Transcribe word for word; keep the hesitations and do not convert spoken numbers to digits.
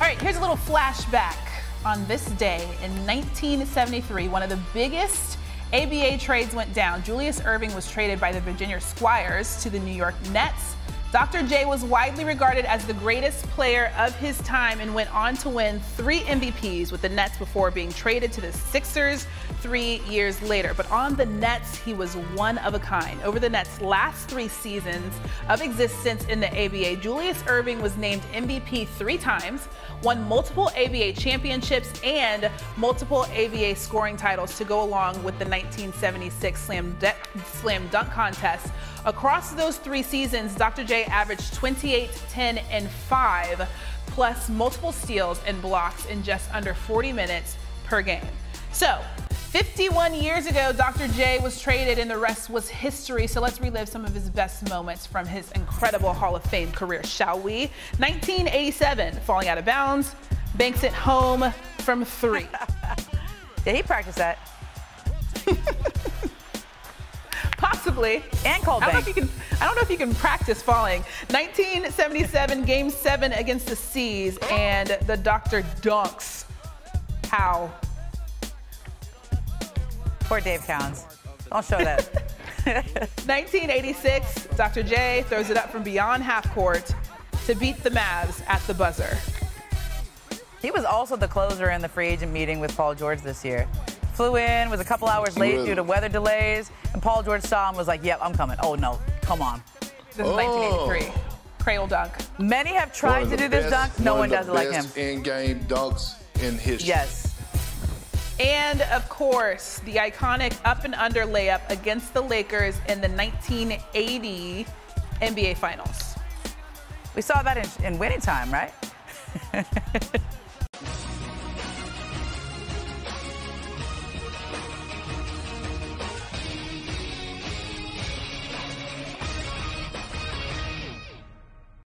All right, here's a little flashback. On this day in nineteen seventy-three, one of the biggest A B A trades went down. Julius Erving was traded by the Virginia Squires to the New York Nets. Doctor J was widely regarded as the greatest player of his time and went on to win three M V Ps with the Nets before being traded to the Sixers three years later. But on the Nets, he was one of a kind. Over the Nets' last three seasons of existence in the A B A, Julius Erving was named M V P three times, won multiple A B A championships and multiple A B A scoring titles to go along with the nineteen seventy-six Slam, Slam Dunk Contest. Across those three seasons, Doctor J averaged twenty-eight, ten, and five, plus multiple steals and blocks in just under forty minutes per game. So, fifty-one years ago, Doctor J was traded and the rest was history. So let's relive some of his best moments from his incredible Hall of Fame career, shall we? nineteen eighty-seven, falling out of bounds, banks it home from three. Did he practice that? Possibly. And cold bank. I don't know if you can, I don't know if you can practice falling. nineteen seventy-seven, game seven against the C's, and the Doctor dunks. How? Poor Dave Cowns. I'll show that. nineteen eighty-six, Doctor J throws it up from beyond half court to beat the Mavs at the buzzer. He was also the closer in the free agent meeting with Paul George this year. Flew in, was a couple hours late really? due to weather delays, and Paul George saw him and was like, yep, I'm coming. Oh, no, come on. This is oh. nineteen eighty-three. Cradle dunk. Many have tried to do best, this dunk. No one, one does it like him. In-game dunks in history. Yes. And, of course, the iconic up-and-under layup against the Lakers in the nineteen eighty N B A Finals. We saw that in, in Winning Time, right?